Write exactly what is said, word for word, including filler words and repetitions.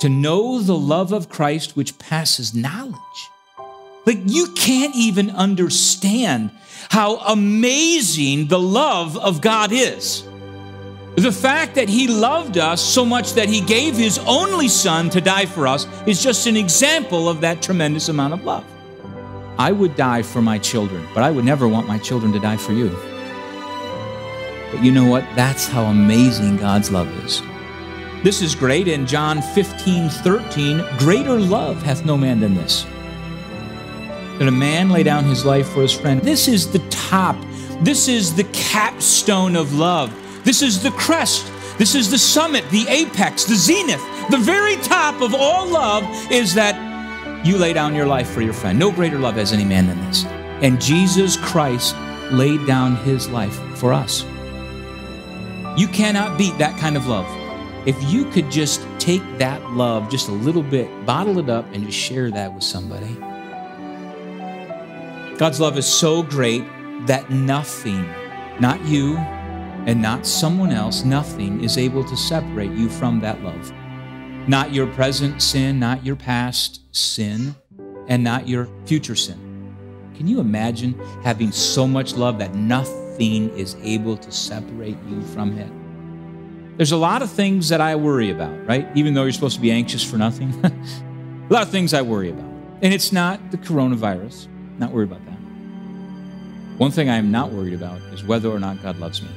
to know the love of Christ which passes knowledge. Like, you can't even understand how amazing the love of God is. The fact that he loved us so much that he gave his only son to die for us is just an example of that tremendous amount of love. I would die for my children, but I would never want my children to die for you. But you know what? That's how amazing God's love is. This is great in John fifteen thirteen, greater love hath no man than this, that a man lay down his life for his friend. This is the top. This is the capstone of love. This is the crest. This is the summit, the apex, the zenith. The very top of all love is that you lay down your life for your friend. No greater love has any man than this. And Jesus Christ laid down his life for us. You cannot beat that kind of love. If you could just take that love just a little bit, bottle it up, and just share that with somebody. God's love is so great that nothing, not you and not someone else, nothing is able to separate you from that love. Not your present sin, not your past sin, and not your future sin. Can you imagine having so much love that nothing is able to separate you from it? There's a lot of things that I worry about, right? Even though you're supposed to be anxious for nothing. A lot of things I worry about. And it's not the coronavirus. Not worried about that. One thing I am not worried about is whether or not God loves me.